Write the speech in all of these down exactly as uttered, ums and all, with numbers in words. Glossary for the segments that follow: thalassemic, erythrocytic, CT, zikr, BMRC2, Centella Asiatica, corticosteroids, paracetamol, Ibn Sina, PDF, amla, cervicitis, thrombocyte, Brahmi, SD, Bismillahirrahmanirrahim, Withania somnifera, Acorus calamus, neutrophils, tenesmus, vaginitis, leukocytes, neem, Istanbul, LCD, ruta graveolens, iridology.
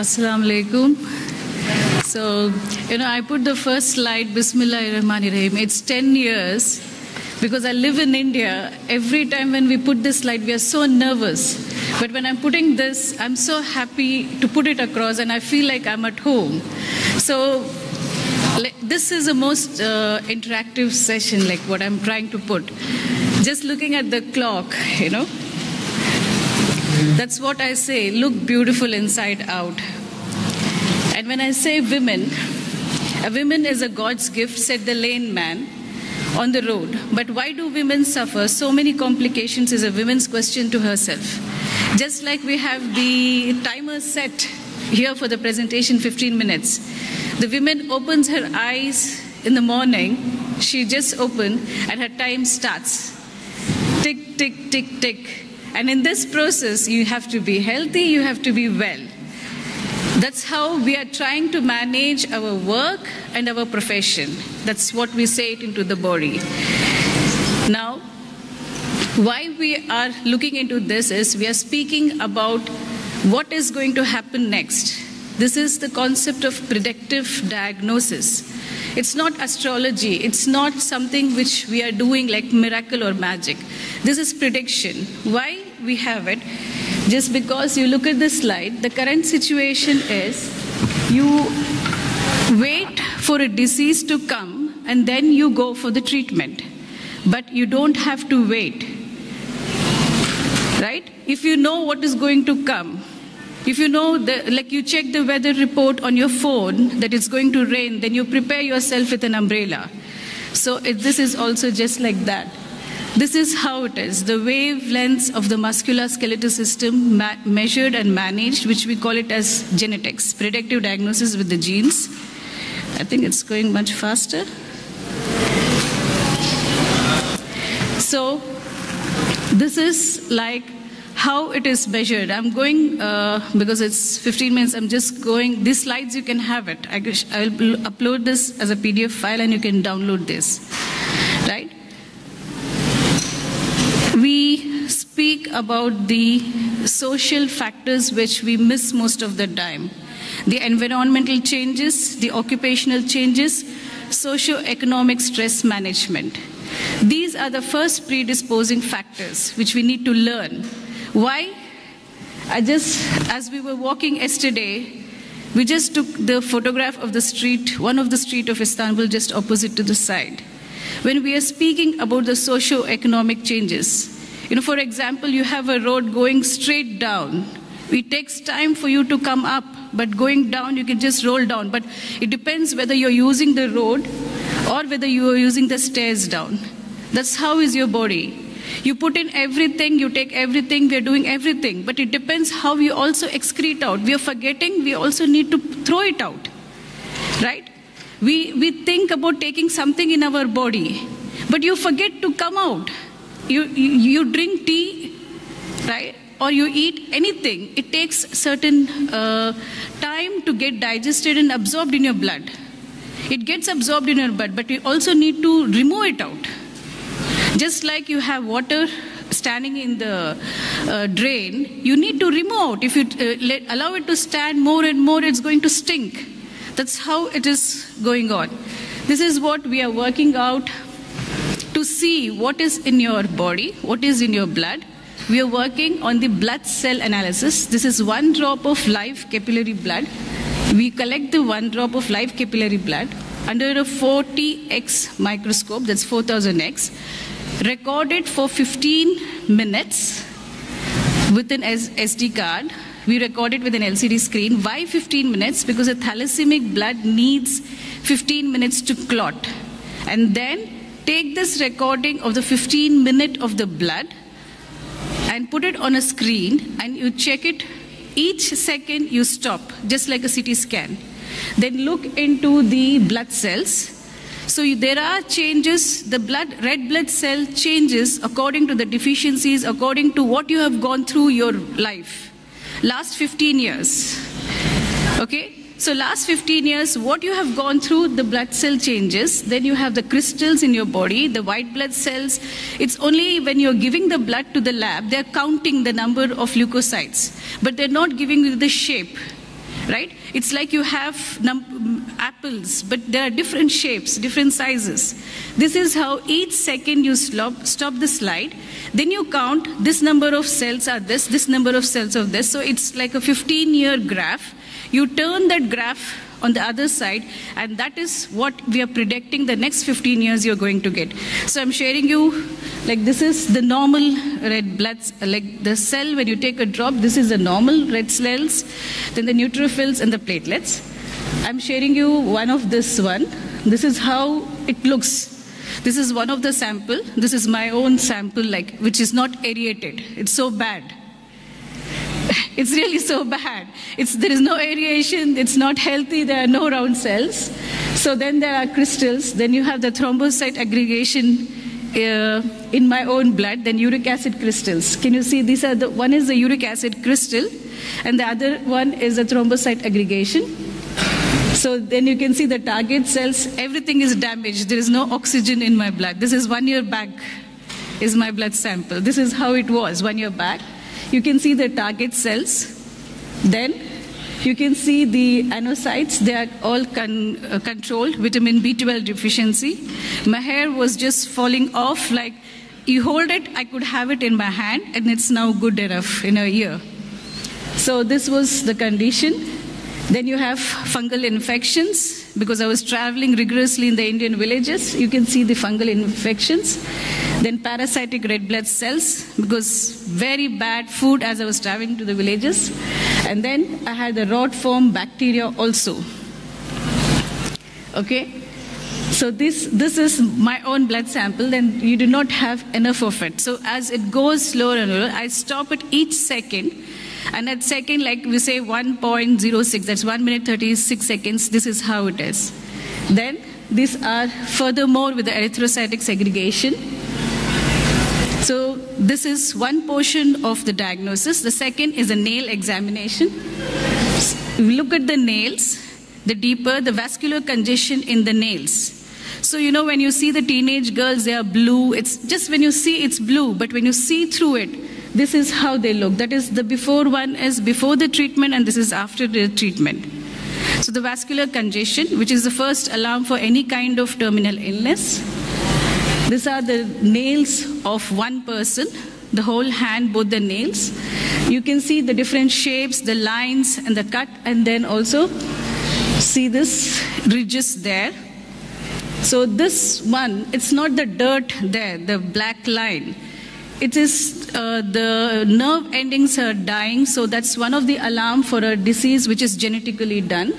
Assalamu alaikum. So, you know, I put the first slide, Bismillahirrahmanirrahim. It's ten years, because I live in India. Every time when we put this slide, we are so nervous. But when I'm putting this, I'm so happy to put it across, and I feel like I'm at home. So, this is the most uh, interactive session, like what I'm trying to put. Just looking at the clock, you know. That's what I say, look beautiful inside out. And when I say women, a woman is a God's gift, said the lame man on the road. But why do women suffer so many complications is a woman's question to herself. Just like we have the timer set here for the presentation, fifteen minutes. The woman opens her eyes in the morning, she just opened and her time starts. Tick, tick, tick, tick. And in this process, you have to be healthy, you have to be well. That's how we are trying to manage our work and our profession. That's what we say it into the body. Now, why we are looking into this is we are speaking about what is going to happen next. This is the concept of predictive diagnosis. It's not astrology. It's not something which we are doing like miracle or magic. This is prediction. Why we have it? Just because you look at this slide, the current situation is you wait for a disease to come and then you go for the treatment. But you don't have to wait, right? If you know what is going to come, if you know, the, like you check the weather report on your phone that it's going to rain, then you prepare yourself with an umbrella. So it, this is also just like that. This is how it is. The wavelengths of the musculoskeletal system ma measured and managed, which we call it as genetics, predictive diagnosis with the genes. I think it's going much faster. So this is like how it is measured. I'm going, uh, because it's fifteen minutes, I'm just going, these slides you can have it. I I'll upload this as a P D F file and you can download this, right? We speak about the social factors which we miss most of the time. The environmental changes, the occupational changes, socio-economic stress management. These are the first predisposing factors which we need to learn. Why? I just, as we were walking yesterday, we just took the photograph of the street, one of the street of Istanbul, just opposite to the side. When we are speaking about the socio-economic changes, you know, for example, you have a road going straight down. It takes time for you to come up, but going down, you can just roll down. But it depends whether you're using the road or whether you are using the stairs down. That's how is your body. You put in everything, you take everything, we are doing everything. But it depends how you also excrete out. We are forgetting, we also need to throw it out, right? We, we think about taking something in our body, but you forget to come out. You, you, you drink tea, right? Or you eat anything. It takes certain uh, time to get digested and absorbed in your blood. It gets absorbed in your blood, but you also need to remove it out. Just like you have water standing in the uh, drain, you need to remove out. If you uh, let, allow it to stand more and more, it's going to stink. That's how it is going on. This is what we are working out to see what is in your body, what is in your blood. We are working on the blood cell analysis. This is one drop of live capillary blood. We collect the one drop of live capillary blood under a forty X microscope, that's four thousand X. Record it for fifteen minutes with an S D card. We record it with an L C D screen. Why fifteen minutes? Because a thalassemic blood needs fifteen minutes to clot. And then take this recording of the fifteen minute of the blood and put it on a screen and you check it. Each second you stop, just like a C T scan. Then look into the blood cells. So there are changes, the blood, red blood cell changes according to the deficiencies, according to what you have gone through your life. Last fifteen years, okay? So last fifteen years, what you have gone through, the blood cell changes. Then you have the crystals in your body, the white blood cells. It's only when you're giving the blood to the lab, they're counting the number of leukocytes, but they're not giving you the shape. right? It's like you have num apples, but there are different shapes, different sizes. This is how each second you stop, stop the slide. Then you count this number of cells are this, this number of cells of this. So it's like a fifteen year graph. You turn that graph on the other side, and that is what we are predicting the next fifteen years you're going to get. So I'm sharing you, like this is the normal red blood, like the cell when you take a drop, this is the normal red cells, then the neutrophils and the platelets. I'm sharing you one of this one. This is how it looks. This is one of the sample. This is my own sample, like, which is not aerated. It's so bad. It's really so bad. It's, there is no aeration, it's not healthy, there are no round cells. So then there are crystals, then you have the thrombocyte aggregation uh, in my own blood, then uric acid crystals. Can you see these are the, one is the uric acid crystal and the other one is the thrombocyte aggregation. So then you can see the target cells, everything is damaged, there is no oxygen in my blood. This is one year back is my blood sample. This is how it was one year back. You can see the target cells. Then you can see the anocytes. They are all con uh, controlled, vitamin B twelve deficiency. My hair was just falling off. Like you hold it, I could have it in my hand, and it's now good enough in a year. So this was the condition. Then you have fungal infections. Because I was traveling rigorously in the Indian villages, you can see the fungal infections. Then parasitic red blood cells, because very bad food as I was traveling to the villages. And then I had the rot form bacteria also. Okay? So this, this is my own blood sample, and you do not have enough of it. So as it goes slower and slower, I stop at each second. And at second, like we say one point zero six, that's one minute thirty-six seconds, this is how it is. Then these are furthermore with the erythrocytic segregation. So this is one portion of the diagnosis. The second is a nail examination. If you look at the nails, the deeper, the vascular congestion in the nails. So you know when you see the teenage girls, they are blue. It's just when you see it's blue, but when you see through it, this is how they look. That is the before one is before the treatment, and this is after the treatment. So the vascular congestion, which is the first alarm for any kind of terminal illness. These are the nails of one person, the whole hand, both the nails. You can see the different shapes, the lines and the cut, and then also see this ridges there. So this one, it's not the dirt there, the black line. It is uh, the nerve endings are dying, so that's one of the alarm for a disease which is genetically done.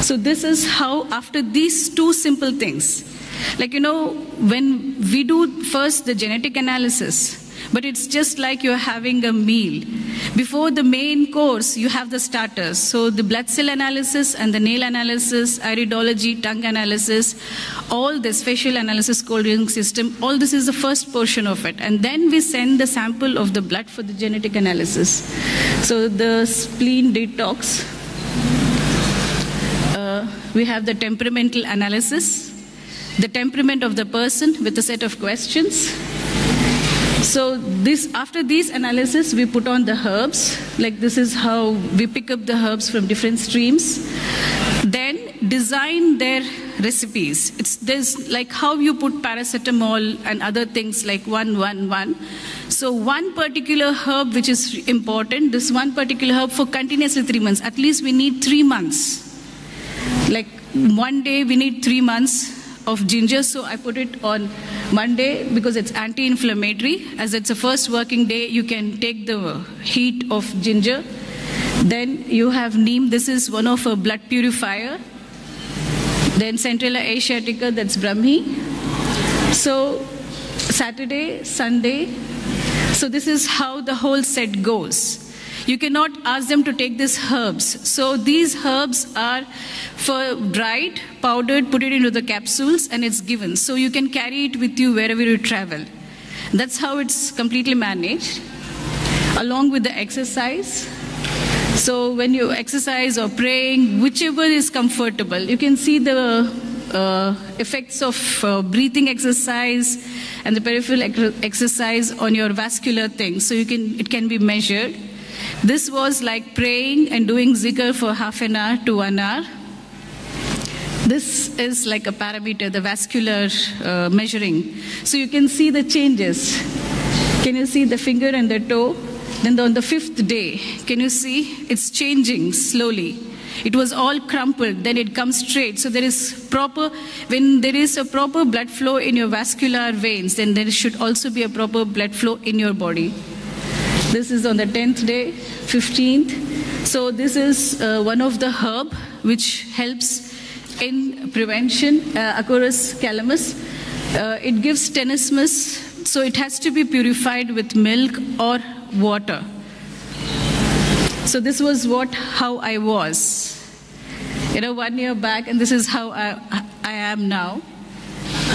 So this is how, after these two simple things, like you know, when we do first the genetic analysis, but it's just like you're having a meal. Before the main course, you have the starters. So the blood cell analysis and the nail analysis, iridology, tongue analysis, all this facial analysis, cold urine system, all this is the first portion of it. And then we send the sample of the blood for the genetic analysis. So the spleen detox, uh, we have the temperamental analysis, the temperament of the person with a set of questions. So this, after these analysis, we put on the herbs. Like this is how we pick up the herbs from different streams. Then design their recipes. It's there's like how you put paracetamol and other things like one, one, one. So one particular herb which is important, this one particular herb for continuously three months. At least we need three months. Like one day we need three months of ginger, so I put it on Monday because it's anti-inflammatory. As it's the first working day, you can take the heat of ginger. Then you have neem. This is one of a blood purifier. Then Centella Asiatica, that's Brahmi. So Saturday, Sunday. So this is how the whole set goes. You cannot ask them to take these herbs. So these herbs are for dried, powdered, put it into the capsules, and it's given. So you can carry it with you wherever you travel. That's how it's completely managed, along with the exercise. So when you exercise or praying, whichever is comfortable, you can see the uh, effects of uh, breathing exercise and the peripheral exercise on your vascular thing. So you can, it can be measured. This was like praying and doing zikr for half an hour to one hour. This is like a parameter, the vascular uh, measuring. So you can see the changes. Can you see the finger and the toe? Then on the fifth day, can you see? It's changing slowly. It was all crumpled, then it comes straight. So there is proper, when there is a proper blood flow in your vascular veins, then there should also be a proper blood flow in your body. This is on the tenth day, fifteenth. So this is uh, one of the herb which helps in prevention, uh, Acorus calamus. Uh, it gives tenesmus, so it has to be purified with milk or water. So this was what, how I was, you know, one year back, and this is how I, I am now.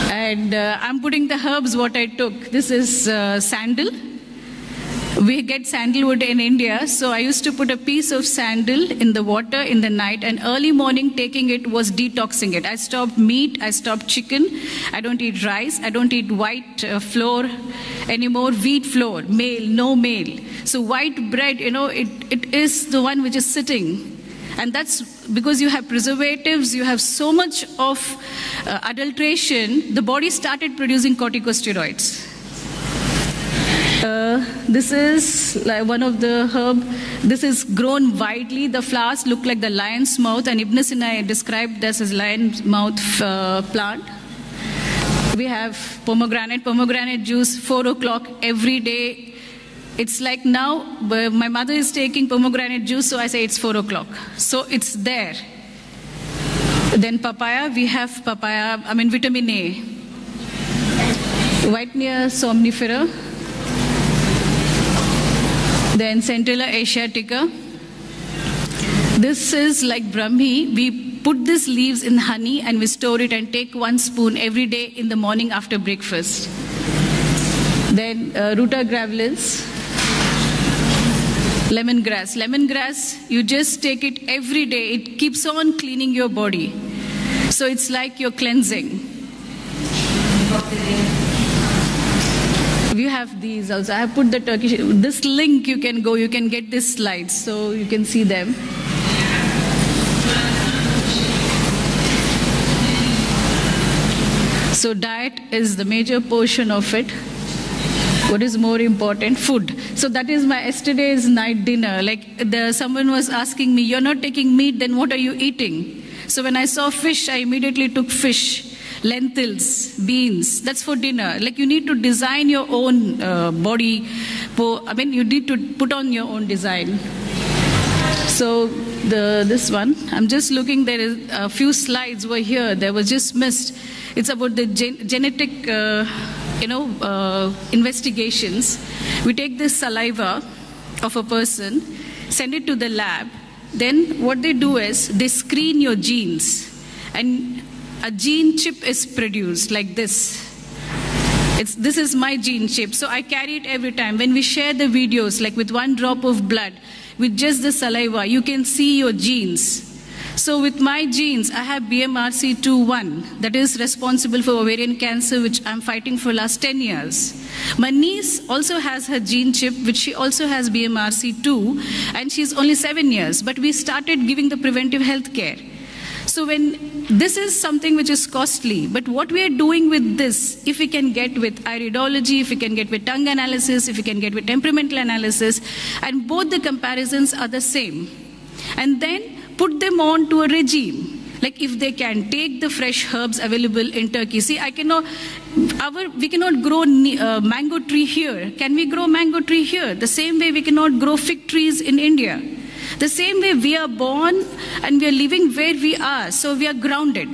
And uh, I'm putting the herbs what I took. This is uh, sandal. We get sandalwood in India, so I used to put a piece of sandal in the water in the night, and early morning taking it was detoxing it. I stopped meat, I stopped chicken, I don't eat rice, I don't eat white uh, flour anymore, wheat flour, male, no male. So white bread, you know, it, it is the one which is sitting. And that's because you have preservatives, you have so much of uh, adulteration, the body started producing corticosteroids. Uh, this is like one of the herb. This is grown widely. The flowers look like the lion's mouth, and Ibn Sina described this as lion's mouth uh, plant. We have pomegranate, pomegranate juice, four o'clock every day. It's like now, my mother is taking pomegranate juice, so I say it's four o'clock. So it's there. Then papaya, we have papaya, I mean vitamin A. Withania somnifera. Then Centella Asiatica. This is like Brahmi. We put these leaves in honey and we store it and take one spoon every day in the morning after breakfast. Then uh, ruta graveolens. Lemongrass. Lemongrass, you just take it every day. It keeps on cleaning your body. So it's like you're cleansing. You have these also. I have put the Turkish, this link you can go, you can get these slides so you can see them. So diet is the major portion of it. What is more important? Food. So that is my yesterday's night dinner. Like the, someone was asking me, you're not taking meat, then what are you eating? So when I saw fish, I immediately took fish. Lentils, beans, that's for dinner. Like you need to design your own uh, body. I mean, you need to put on your own design. So the, this one, I'm just looking, there is a few slides were here, they were just missed. It's about the gen genetic, uh, you know, uh, investigations. We take this saliva of a person, send it to the lab. Then what they do is they screen your genes, and a gene chip is produced like this. It's, this is my gene chip, so I carry it every time. When we share the videos, like with one drop of blood, with just the saliva, you can see your genes. So with my genes, I have B M R C two one, that is responsible for ovarian cancer, which I'm fighting for last ten years. My niece also has her gene chip, which she also has B M R C two, and she's only seven years, but we started giving the preventive health care. So when this is something which is costly, but what we are doing with this, if we can get with iridology, if we can get with tongue analysis, if we can get with temperamental analysis, and both the comparisons are the same. And then put them on to a regime. Like if they can take the fresh herbs available in Turkey. See, I cannot, our, we cannot grow uh, mango tree here. Can we grow mango tree here? The same way we cannot grow fig trees in India. The same way we are born and we are living where we are, so we are grounded.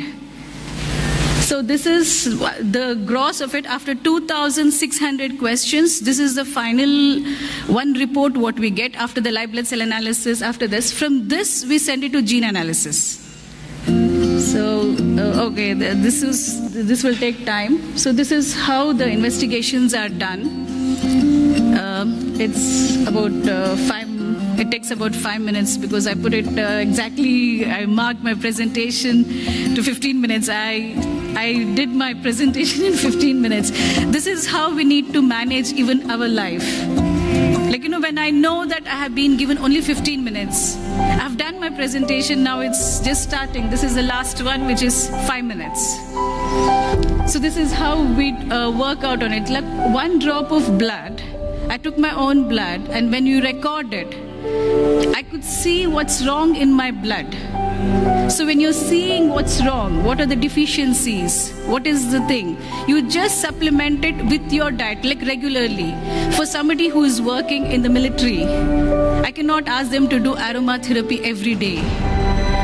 So this is the gross of it. After two thousand six hundred questions, this is the final one report what we get after the live blood cell analysis, after this. From this, we send it to gene analysis. So, uh, okay, this, is, this will take time. So this is how the investigations are done. Uh, it's about uh, five It takes about five minutes because I put it uh, exactly, I marked my presentation to fifteen minutes. I, I did my presentation in fifteen minutes. This is how we need to manage even our life. Like, you know, when I know that I have been given only fifteen minutes, I've done my presentation, now it's just starting. This is the last one, which is five minutes. So this is how we uh, work out on it. Like one drop of blood, I took my own blood, and when you record it, I could see what's wrong in my blood. So when you're seeing what's wrong, what are the deficiencies, what is the thing, you just supplement it with your diet, like regularly. For somebody who is working in the military, I cannot ask them to do aromatherapy every day.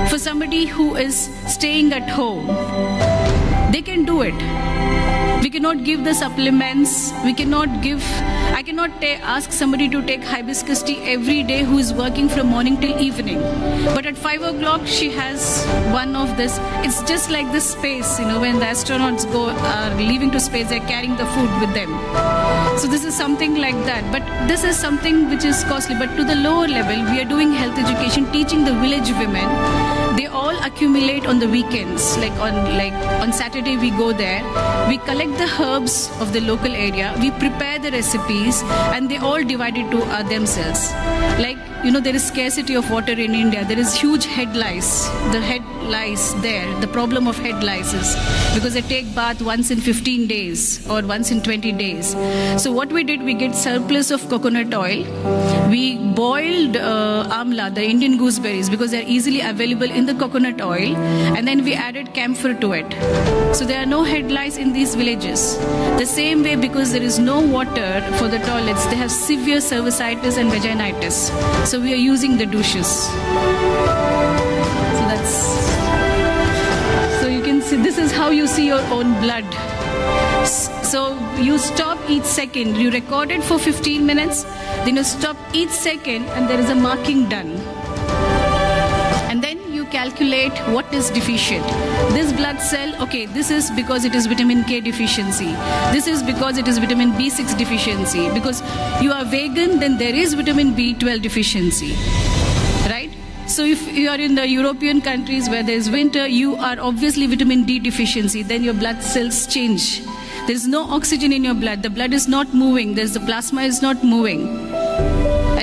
For somebody who is staying at home, they can do it. We cannot give the supplements, we cannot give, I cannot ta ask somebody to take hibiscus tea every day who is working from morning till evening. But at five o'clock she has one of this. It's just like the space, you know, when the astronauts go are leaving to space, they're carrying the food with them. So this is something like that. But this is something which is costly. But to the lower level, we are doing health education, teaching the village women. They all accumulate on the weekends, like on, like on Saturday we go there, we collect the herbs of the local area, we prepare the recipes, and they all divide it to uh, themselves. Like, you know, there is scarcity of water in India, there is huge head lice, the head lice there, the problem of head lice is because they take bath once in fifteen days or once in twenty days. So what we did, we get surplus of coconut oil, we boiled uh, amla, the Indian gooseberries, because they are easily available in the coconut oil, and then we added camphor to it. So there are no head lice in these villages. The same way, because there is no water for the toilets, they have severe cervicitis and vaginitis. So we are using the douches. So that's, so you can see, this is how you see your own blood. So you stop each second, you record it for fifteen minutes, then you stop each second and there is a marking done. Calculate what is deficient. This blood cell, okay, this is because it is vitamin K deficiency. This is because it is vitamin B six deficiency. Because you are vegan, then there is vitamin B twelve deficiency, right? So if you are in the European countries where there is winter, you are obviously vitamin D deficiency, then your blood cells change. There is no oxygen in your blood, the blood is not moving, there's the plasma is not moving.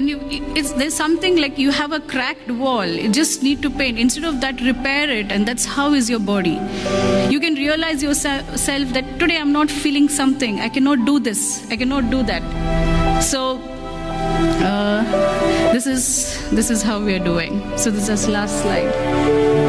And you, it's, there's something like you have a cracked wall, you just need to paint. Instead of that, repair it, and that's how is your body. You can realize yourself that today I'm not feeling something, I cannot do this, I cannot do that. So, uh, this is, this is how we are doing. So this is last slide.